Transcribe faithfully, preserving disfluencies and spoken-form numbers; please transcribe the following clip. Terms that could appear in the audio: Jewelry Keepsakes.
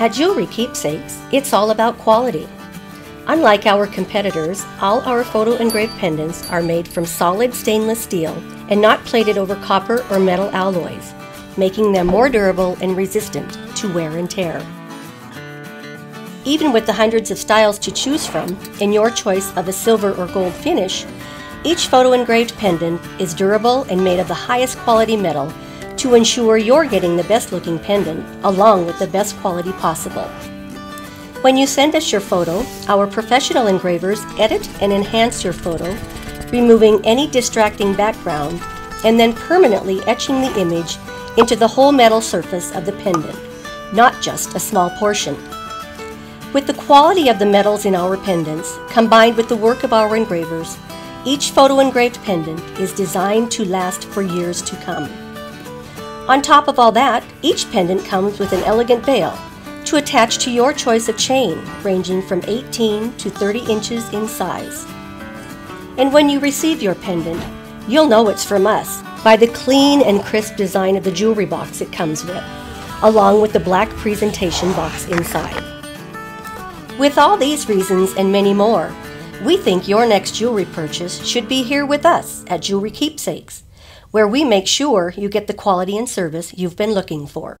At Jewelry Keepsakes, it's all about quality. Unlike our competitors, all our photo-engraved pendants are made from solid stainless steel and not plated over copper or metal alloys, making them more durable and resistant to wear and tear. Even with the hundreds of styles to choose from in your choice of a silver or gold finish, each photo-engraved pendant is durable and made of the highest quality metal to ensure you're getting the best-looking pendant along with the best quality possible. When you send us your photo, our professional engravers edit and enhance your photo, removing any distracting background and then permanently etching the image into the whole metal surface of the pendant, not just a small portion. With the quality of the metals in our pendants, combined with the work of our engravers, each photo-engraved pendant is designed to last for years to come. On top of all that, each pendant comes with an elegant veil to attach to your choice of chain, ranging from eighteen to thirty inches in size. And when you receive your pendant, you'll know it's from us by the clean and crisp design of the jewelry box it comes with, along with the black presentation box inside. With all these reasons and many more, we think your next jewelry purchase should be here with us at Jewelry Keepsakes, where we make sure you get the quality and service you've been looking for.